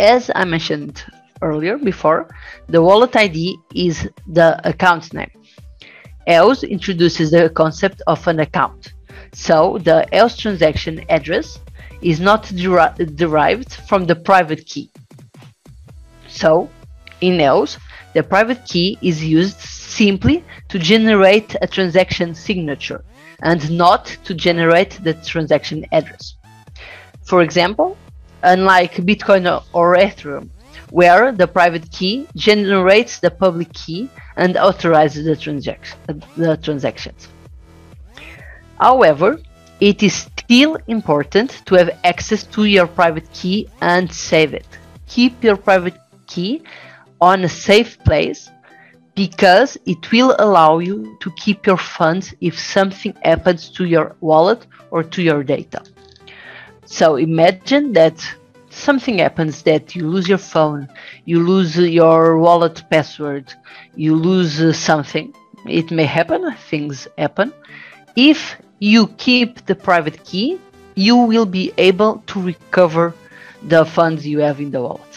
As I mentioned earlier before, the wallet ID is the account name. EOS introduces the concept of an account, so the EOS transaction address is not derived from the private key. So, in EOS, the private key is used simply to generate a transaction signature and not to generate the transaction address. For example, unlike Bitcoin or Ethereum, where the private key generates the public key and authorizes the transactions. However, it is still important to have access to your private key and save it. Keep your private key on a safe place because it will allow you to keep your funds if something happens to your wallet or to your data. So imagine that something happens, that you lose your phone, you lose your wallet password, you lose something. It may happen, things happen. If you keep the private key, you will be able to recover the funds you have in the wallet.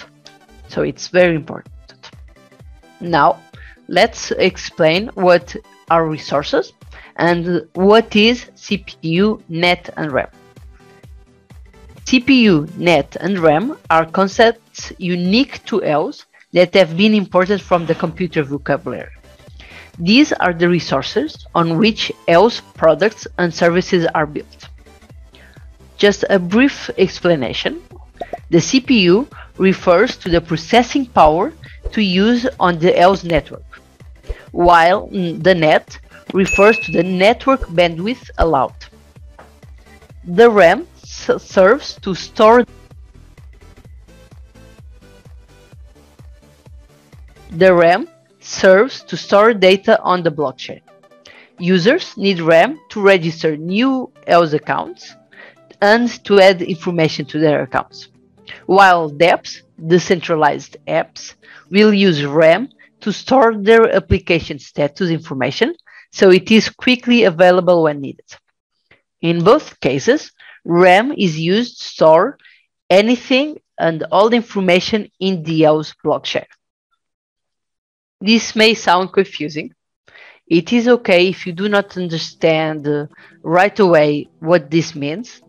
So it's very important. Now, let's explain what are resources and what is CPU, NET, and RAM. CPU, NET, and RAM are concepts unique to EOS that have been imported from the computer vocabulary. These are the resources on which EOS products and services are built. Just a brief explanation. The CPU refers to the processing power to use on the EOS network, while the NET refers to the network bandwidth allowed. The RAM serves to store data on the blockchain. Users need RAM to register new EOS accounts and to add information to their accounts, while DApps, decentralized apps, will use RAM to store their application status information, so it is quickly available when needed. In both cases, RAM is used to store anything and all the information in the EOS blockchain. This may sound confusing. It is okay if you do not understand right away what this means,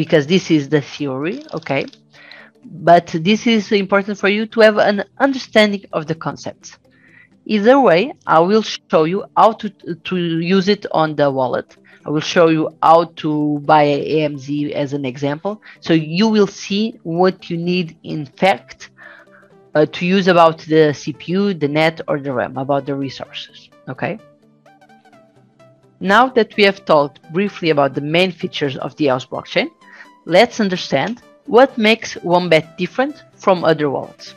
because this is the theory, okay? But this is important for you to have an understanding of the concepts. Either way, I will show you how to use it on the wallet. I will show you how to buy AMZ as an example, so you will see what you need, in fact, to use about the CPU, the NET, or the RAM, about the resources, okay? Now that we have talked briefly about the main features of the EOS blockchain, let's understand what makes Wombat different from other wallets.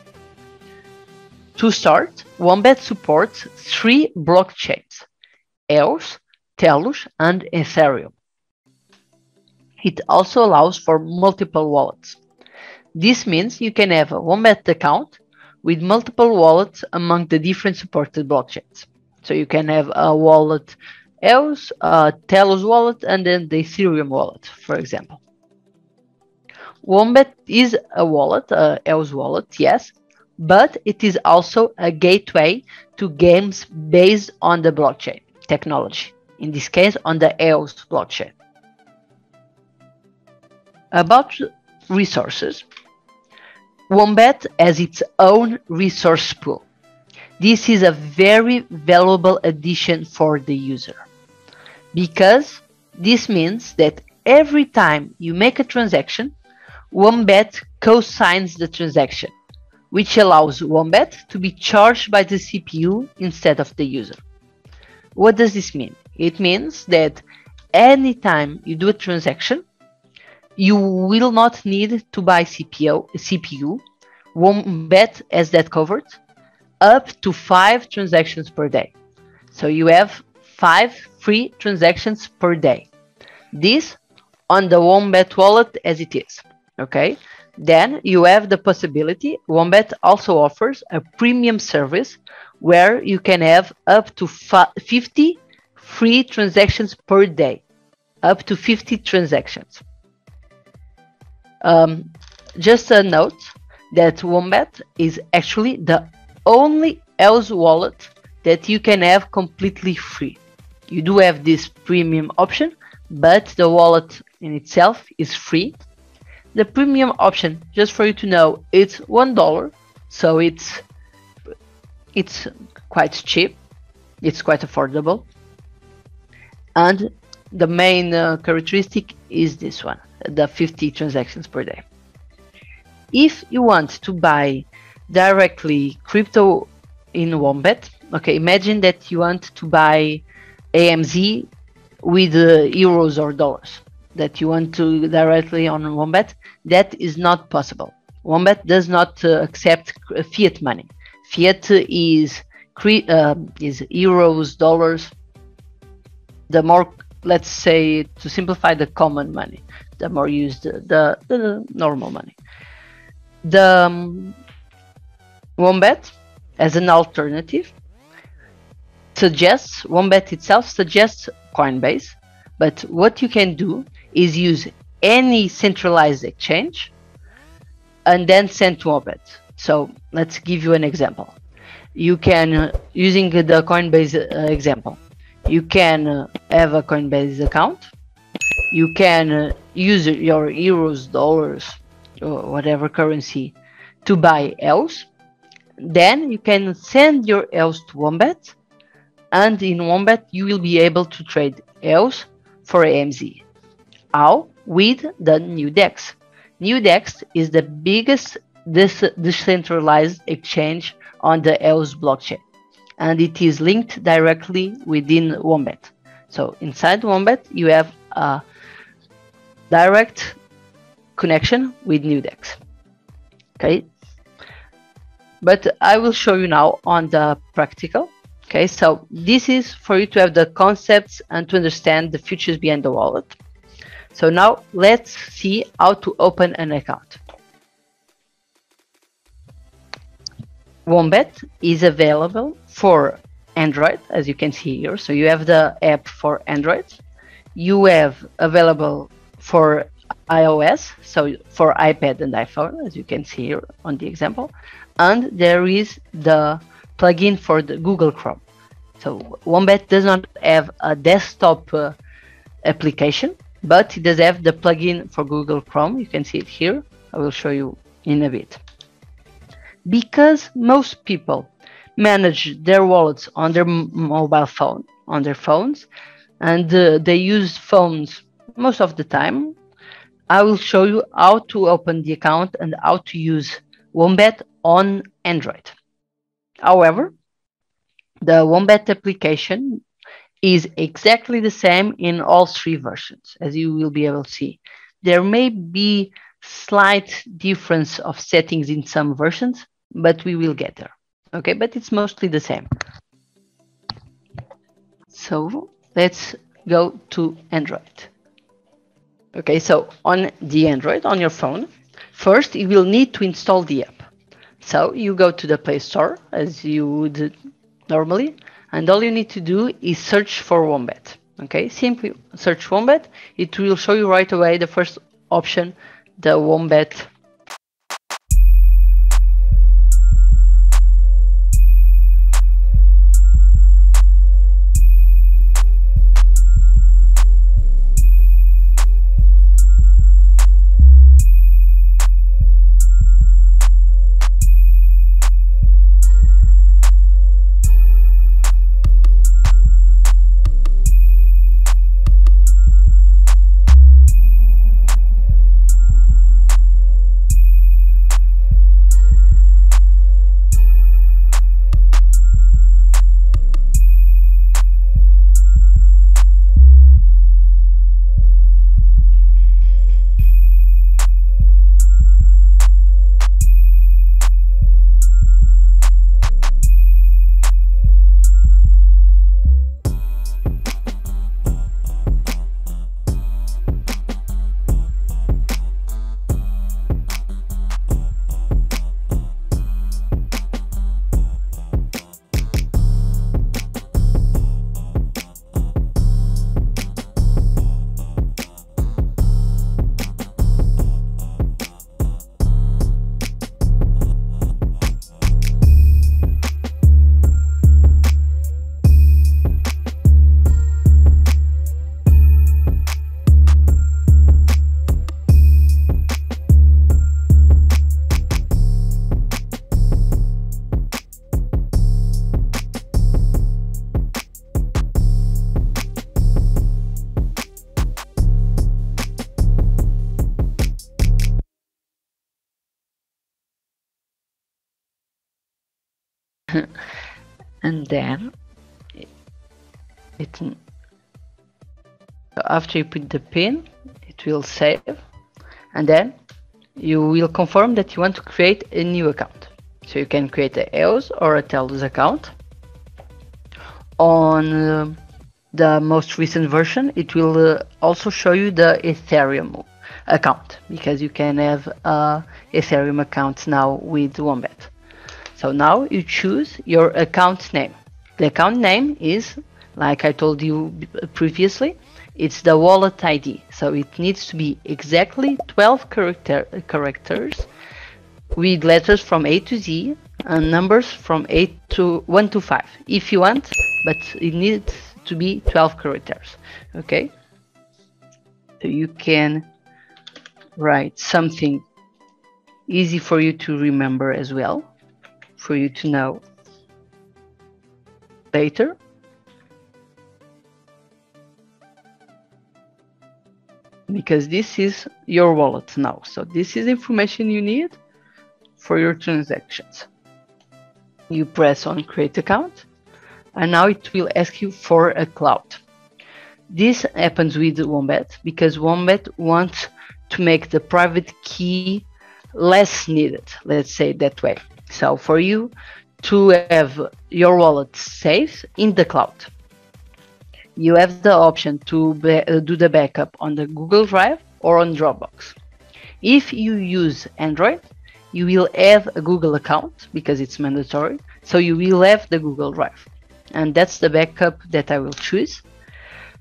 To start, Wombat supports 3 blockchains: EOS, Telos, and Ethereum. It also allows for multiple wallets. This means you can have a Wombat account with multiple wallets among the different supported blockchains. So you can have a wallet EOS, a Telos wallet, and then the Ethereum wallet, for example. Wombat is a wallet, an EOS wallet, yes, but it is also a gateway to games based on the blockchain technology, in this case on the EOS blockchain. About resources, Wombat has its own resource pool. This is a very valuable addition for the user, because this means that every time you make a transaction, Wombat co-signs the transaction, which allows Wombat to be charged by the CPU instead of the user. What does this mean? It means that anytime you do a transaction, you will not need to buy CPU. Wombat has that covered, up to 5 transactions per day. So you have 5 free transactions per day. This on the Wombat wallet as it is. Okay, then you have the possibility. Wombat also offers a premium service where you can have up to 50 free transactions per day, up to 50 transactions. Just a note, that Wombat is actually the only EOS wallet that you can have completely free. You do have this premium option, but the wallet in itself is free. The premium option, just for you to know, it's $1, so it's quite cheap, it's quite affordable. And the main characteristic is this one, the 50 transactions per day. If you want to buy directly crypto in Wombat, okay, imagine that you want to buy AMZ with euros or dollars that you want to directly on Wombat, that is not possible. Wombat does not accept fiat money. Fiat is euros, dollars, the more, let's say, to simplify, the common money, the more used, the normal money. The Wombat, as an alternative, suggests, Wombat itself suggests Coinbase, but what you can do is use any centralized exchange and then send to Wombat. So let's give you an example. You can, using the Coinbase example, you can have a Coinbase account. You can use your euros, dollars, or whatever currency to buy EOS. Then you can send your EOS to Wombat, and in Wombat you will be able to trade EOS for AMZ. How? With the NewDex. NewDex is the biggest decentralized exchange on the EOS blockchain, and it is linked directly within Wombat. So inside Wombat you have a direct connection with NewDex. Okay, but I will show you now on the practical. Okay, so this is for you to have the concepts and to understand the features behind the wallet. So now let's see how to open an account. Wombat is available for Android, as you can see here. So you have the app for Android. You have available for iOS, so for iPad and iPhone, as you can see here on the example. And there is the plugin for the Google Chrome. So Wombat does not have a desktop application, but it does have the plugin for Google Chrome. You can see it here. I will show you in a bit. Because most people manage their wallets on their mobile phone, on their phones, and they use phones most of the time, I will show you how to open the account and how to use Wombat on Android. However, the Wombat application is exactly the same in all three versions, as you will be able to see. There may be slight difference of settings in some versions, but we will get there. Okay, but it's mostly the same. So let's go to Android. Okay, so on the Android, on your phone, first you will need to install the app. So you go to the Play Store as you would normally, and all you need to do is search for Wombat. Okay, simply search Wombat. It will show you right away the first option, the Wombat. and then it after you put the pin, it will save, and then you will confirm that you want to create a new account. So you can create a EOS or a Telos account. On the most recent version, it will also show you the Ethereum account, because you can have Ethereum accounts now with Wombat. So now you choose your account name. The account name is, like I told you previously, it's the wallet ID. So it needs to be exactly 12 characters with letters from A to Z and numbers from 1 to 5 if you want, but it needs to be 12 characters. Okay, so you can write something easy for you to remember as well, for you to know later. Because this is your wallet now, so this is information you need for your transactions. You press on create account, and now it will ask you for a cloud. This happens with Wombat because Wombat wants to make the private key less needed, let's say that way. So for you to have your wallet safe in the cloud, you have the option to do the backup on the Google Drive or on Dropbox. If you use Android, you will have a Google account because it's mandatory. So you will have the Google Drive, and that's the backup that I will choose.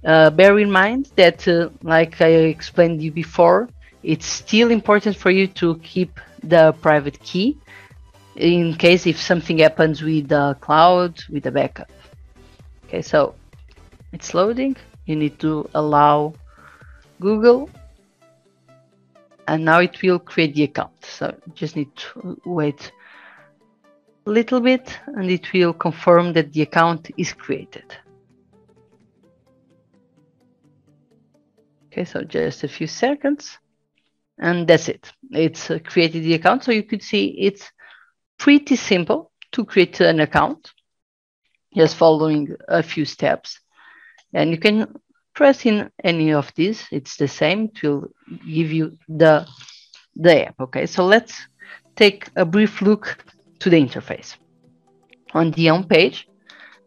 Bear in mind that, like I explained you before, it's still important for you to keep the private key in case if something happens with the cloud, with the backup. Okay, so it's loading. You need to allow Google, and now it will create the account. So just need to wait a little bit, and it will confirm that the account is created. Okay, so just a few seconds, and that's it. It's created the account. So you could see it's pretty simple to create an account, just following a few steps. And you can press in any of these. It's the same. It will give you the app. Okay, so let's take a brief look to the interface. On the home page,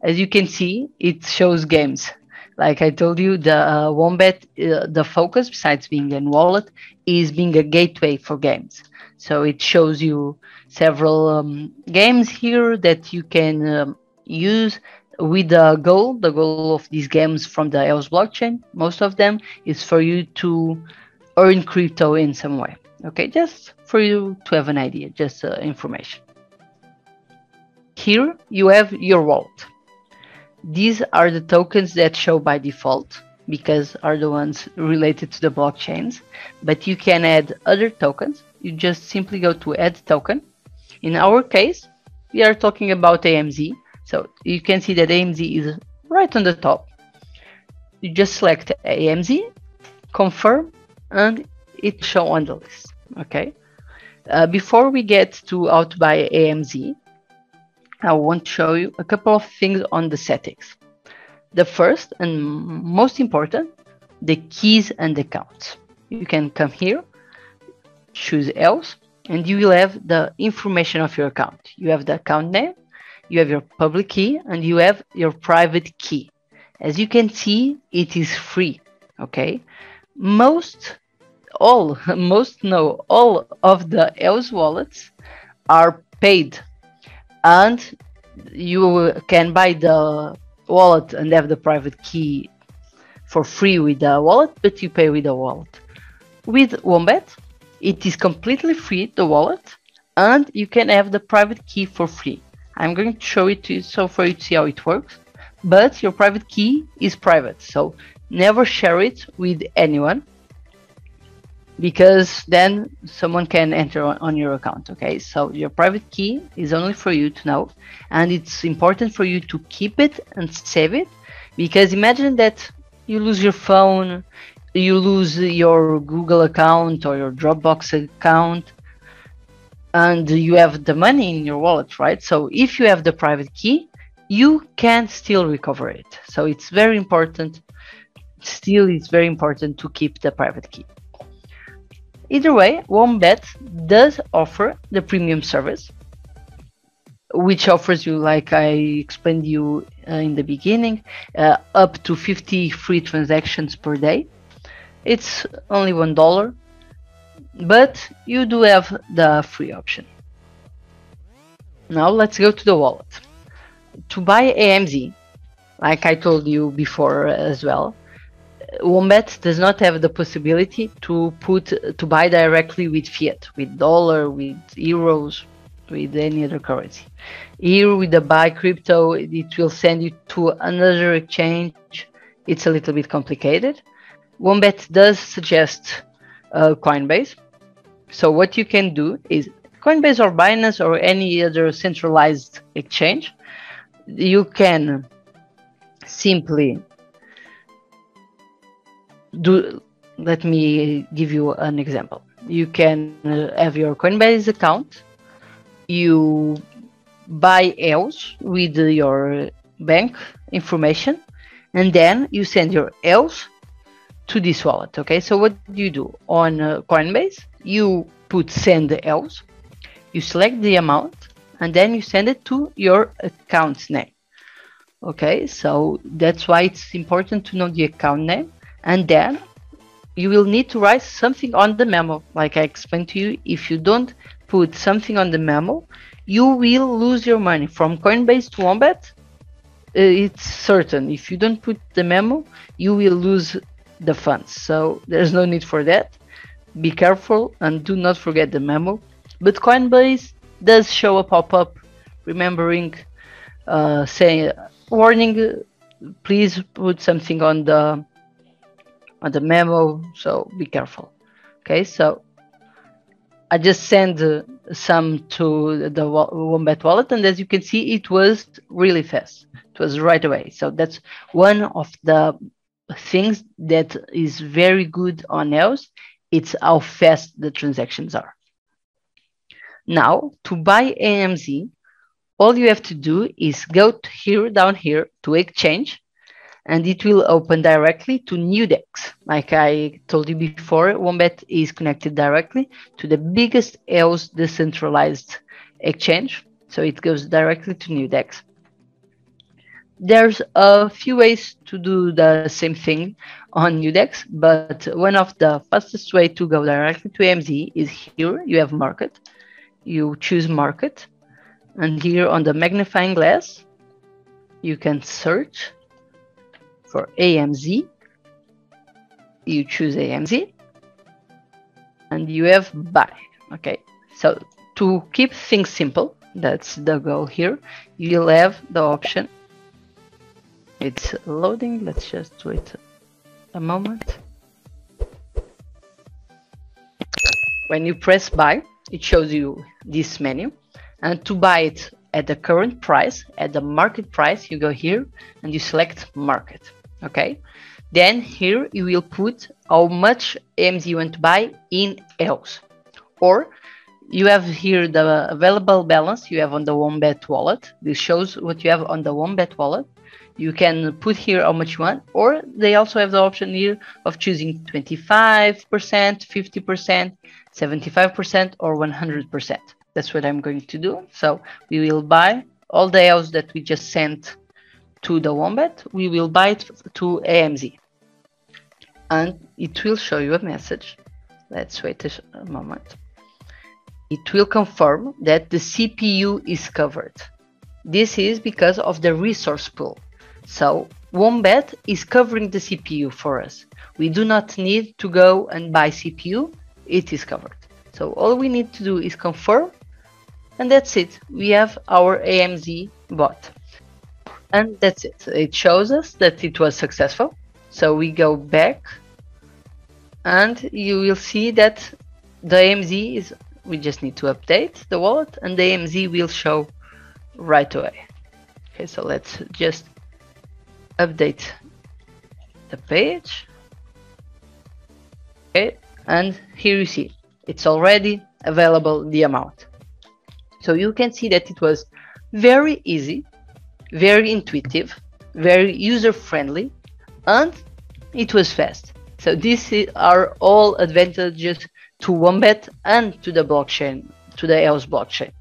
as you can see, it shows games. Like I told you, the Wombat, the focus, besides being a wallet, is being a gateway for games. So it shows you several games here that you can use with the goal of these games from the EOS blockchain, most of them, is for you to earn crypto in some way. Okay, just for you to have an idea, just information. Here you have your wallet. These are the tokens that show by default, because are the ones related to the blockchains, but you can add other tokens. You just simply go to add token. In our case, we are talking about AMZ. So you can see that AMZ is right on the top. You just select AMZ, confirm, and it shows on the list. Okay. Before we get to how to buy AMZ, I want to show you a couple of things on the settings. The first and most important, the keys and accounts. You can come here, choose EOS, and you will have the information of your account. You have the account name, you have your public key, and you have your private key. As you can see, it is free. Okay, all of the EOS wallets are paid, and you can buy the wallet and have the private key for free with the wallet, but you pay with the wallet. With Wombat, it is completely free, the wallet, and you can have the private key for free. I'm going to show it to you so for you to see how it works, but your private key is private, so never share it with anyone, because then someone can enter on your account. Okay, so your private key is only for you to know, and it's important for you to keep it and save it, because imagine that you lose your phone, you lose your Google account or your Dropbox account. and you have the money in your wallet, right? So if you have the private key, you can still recover it. So it's very important. Still, it's very important to keep the private key. Either way, Wombat does offer the premium service, which offers you, like I explained you in the beginning, up to 50 free transactions per day. It's only $1, but you do have the free option. Now let's go to the wallet. To buy AMZ, like I told you before as well, Wombat does not have the possibility to buy directly with fiat, with dollar, with euros, with any other currency. Here with the buy crypto, it will send you to another exchange. It's a little bit complicated. Wombat does suggest Coinbase. So what you can do is Coinbase or Binance or any other centralized exchange. You can simply do, let me give you an example. You can have your Coinbase account, you buy EOS with your bank information, and then you send your EOS to this wallet. Okay, so what do you do? On Coinbase, you put send EOS, you select the amount, and then you send it to your account's name. Okay, so that's why it's important to know the account name. And then you will need to write something on the memo. Like I explained to you, if you don't put something on the memo, you will lose your money. From Coinbase to Wombat, it's certain. If you don't put the memo, you will lose the funds. So there's no need for that. Be careful and do not forget the memo. But Coinbase does show a pop-up remembering, saying, warning, please put something on the memo, so be careful. Okay, so I just sent some to the Wombat wallet, and as you can see, it was really fast. It was right away. So that's one of the things that is very good on EOS. It's how fast the transactions are. Now, to buy AMZ, all you have to do is go to here, down here, to exchange, and it will open directly to NewDex. Like I told you before, Wombat is connected directly to the biggest EOS decentralized exchange. So it goes directly to NewDex. There's a few ways to do the same thing on NewDex, but one of the fastest way to go directly to AMZ is here. You have market, you choose market, and here on the magnifying glass, you can search for AMZ, you choose AMZ, and you have buy. Okay, so to keep things simple, that's the goal here, you'll have the option. It's loading, let's just wait a moment. When you press buy, it shows you this menu, and to buy it at the current price, at the market price, you go here and you select market. Okay, then here you will put how much AMZ you want to buy in EOS, or you have here the available balance you have on the Wombat wallet. This shows what you have on the Wombat wallet. You can put here how much you want, or they also have the option here of choosing 25%, 50%, 75%, or 100%. That's what I'm going to do. So we will buy all the EOS that we just sent to the Wombat. We will buy it to AMZ, and it will show you a message. Let's wait a moment. It will confirm that the CPU is covered. This is because of the resource pool. So Wombat is covering the CPU for us. We do not need to go and buy CPU. It is covered. So all we need to do is confirm, and that's it. We have our AMZ bot, and that's it. It shows us that it was successful. So we go back, and you will see that the AMZ is, we just need to update the wallet, and the AMZ will show right away. Okay, so let's just update the page. Okay, and here you see it's already available, the amount. So you can see that it was very easy, very intuitive, very user-friendly, and it was fast. So these are all advantages to Wombat and to the blockchain, to the EOS blockchain.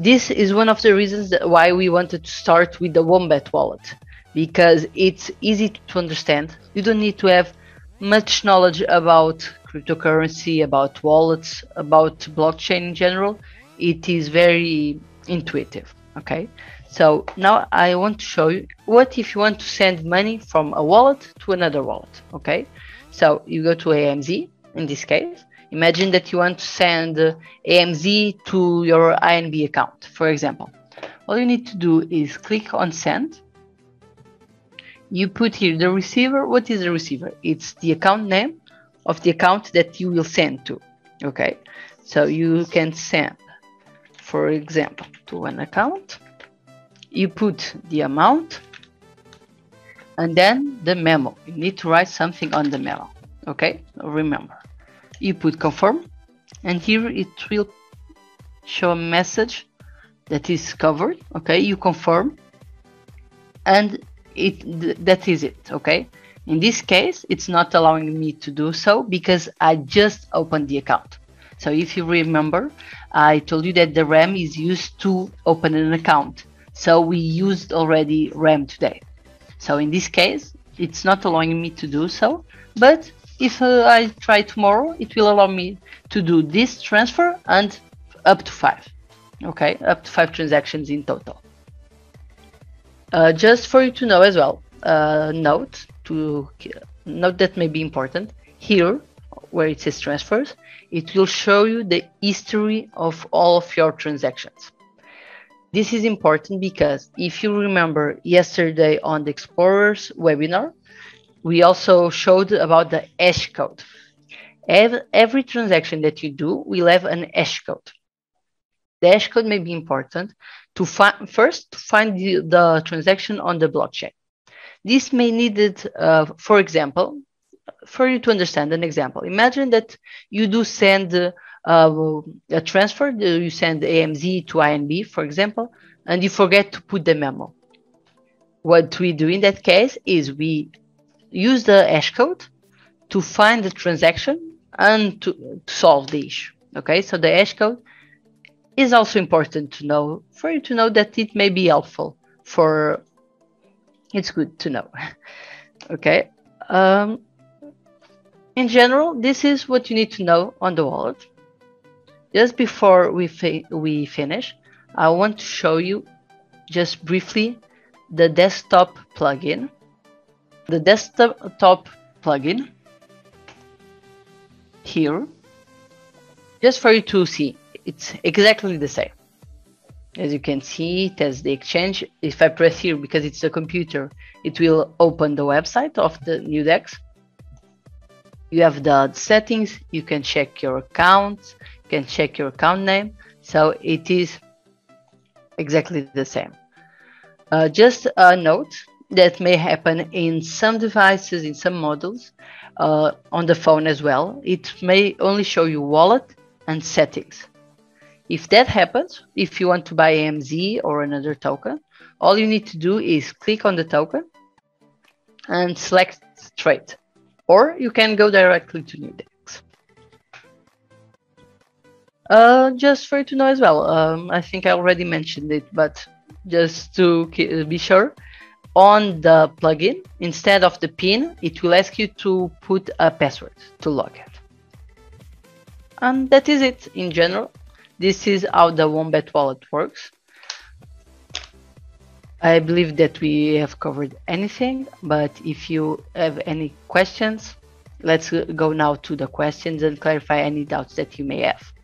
This is one of the reasons why we wanted to start with the Wombat wallet, because it's easy to understand. You don't need to have much knowledge about cryptocurrency, about wallets, about blockchain in general. It is very intuitive. Okay, so now I want to show you what if you want to send money from a wallet to another wallet. Okay, so you go to AMZ in this case. Imagine that you want to send AMZ to your INB account, for example. All you need to do is click on send. You put here the receiver. What is the receiver? It's the account name of the account that you will send to. Okay, so you can send, for example, to an account. You put the amount and then the memo. You need to write something on the memo. Okay, remember. You put confirm, and here it will show a message that is covered. Okay, you confirm, and that is it. Okay, in this case, it's not allowing me to do so because I just opened the account. So if you remember, I told you that the RAM is used to open an account. So we used already RAM today. So in this case, it's not allowing me to do so, but if I try tomorrow, it will allow me to do this transfer and up to 5. Okay, up to 5 transactions in total. Just for you to know as well, note that may be important. Here, where it says transfers, it will show you the history of all of your transactions. This is important because if you remember yesterday on the Explorers webinar, we also showed about the hash code. Every transaction that you do will have an hash code. The hash code may be important to find the transaction on the blockchain. This may be needed, for example, for you to understand an example. Imagine that you do send a transfer, you send AMZ to INB, for example, and you forget to put the memo. What we do in that case is we use the hash code to find the transaction and to solve the issue. Okay, so the hash code is also important to know, for you to know that it may be helpful for, it's good to know. Okay, in general, this is what you need to know on the wallet. Just before we finish, I want to show you just briefly the desktop plugin. The desktop plugin here, just for you to see, it's exactly the same. As you can see, it has the exchange. If I press here, because it's a computer, it will open the website of the NewDex. You have the settings, you can check your account, you can check your account name. So it is exactly the same. Just a note, that may happen in some devices, in some models, on the phone as well. It may only show you wallet and settings. If that happens, if you want to buy AMZ or another token, all you need to do is click on the token and select trade, or you can go directly to NewDex. Just for you to know as well, I think I already mentioned it, but just to be sure, on the plugin, instead of the PIN, it will ask you to put a password to log in. And that is it in general. This is how the Wombat wallet works. I believe that we have covered anything, but if you have any questions, let's go now to the questions and clarify any doubts that you may have.